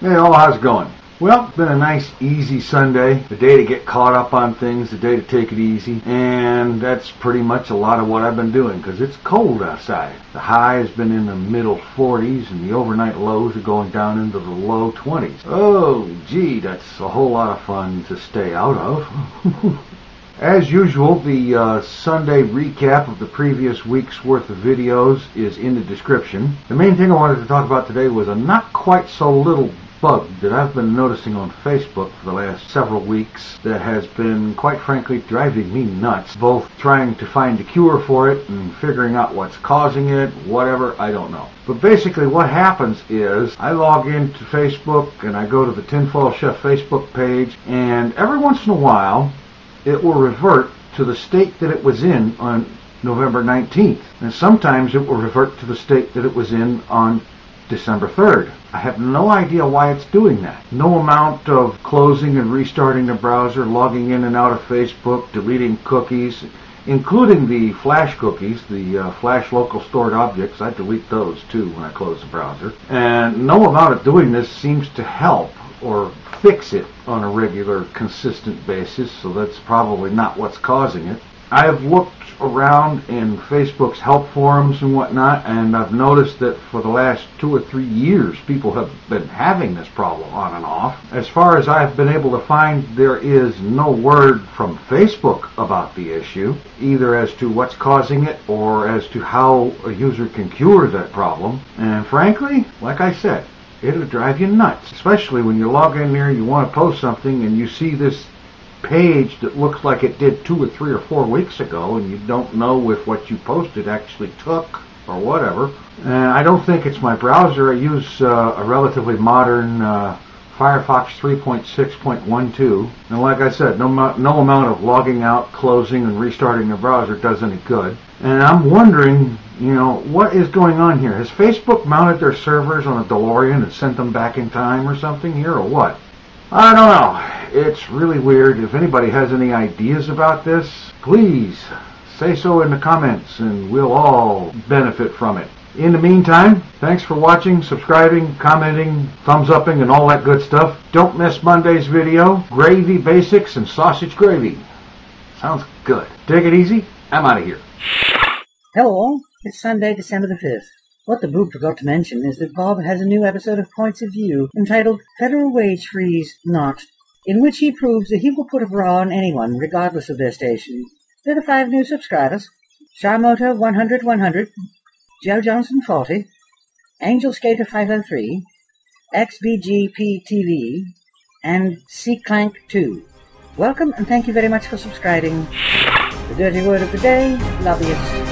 Hey, how's it going? Well, it's been a nice easy Sunday, the day to get caught up on things, the day to take it easy, and that's pretty much a lot of what I've been doing because it's cold outside. The high has been in the middle 40s and the overnight lows are going down into the low 20s. Oh gee, that's a whole lot of fun to stay out of. As usual, the Sunday recap of the previous week's worth of videos is in the description. The main thing I wanted to talk about today was a not quite so little bug that I've been noticing on Facebook for the last several weeks that has been, quite frankly, driving me nuts. Both trying to find a cure for it and figuring out what's causing it, whatever, I don't know. But basically what happens is I log into Facebook and I go to the Tinfoil Chef Facebook page, and every once in a while it will revert to the state that it was in on November 19th. And sometimes it will revert to the state that it was in on December 3rd. I have no idea why it's doing that. No amount of closing and restarting the browser, logging in and out of Facebook, deleting cookies, including the flash cookies, the flash local stored objects. I delete those too when I close the browser. And no amount of doing this seems to help or fix it on a regular, consistent basis, so that's probably not what's causing it. I've looked around in Facebook's help forums and whatnot, and I've noticed that for the last 2 or 3 years people have been having this problem on and off. As far as I've been able to find, there is no word from Facebook about the issue, either as to what's causing it or as to how a user can cure that problem. And frankly, like I said, it'll drive you nuts, especially when you log in here, you want to post something and you see this page that looks like it did 2 or 3 or 4 weeks ago, and you don't know if what you posted actually took or whatever. And I don't think it's my browser. I use a relatively modern Firefox 3.6.12, and like I said, no amount of logging out, closing, and restarting the browser does any good. And I'm wondering, you know, what is going on here? Has Facebook mounted their servers on a DeLorean and sent them back in time or something here, or what? I don't know. It's really weird. If anybody has any ideas about this, please say so in the comments, and we'll all benefit from it. In the meantime, thanks for watching, subscribing, commenting, thumbs-upping, and all that good stuff. Don't miss Monday's video, Gravy Basics and Sausage Gravy. Sounds good. Take it easy. I'm out of here. Hello. It's Sunday, December the 5th. What the boob forgot to mention is that Bob has a new episode of Points of View entitled Federal Wage Freeze Not, in which he proves that he will put a bra on anyone regardless of their station. They're the 5 new subscribers: Charmoto 100100, Joe Johnson 40, Angel Skater 503, XBGP TV, and C-Clank 2. Welcome, and thank you very much for subscribing. The dirty word of the day, lobbyists.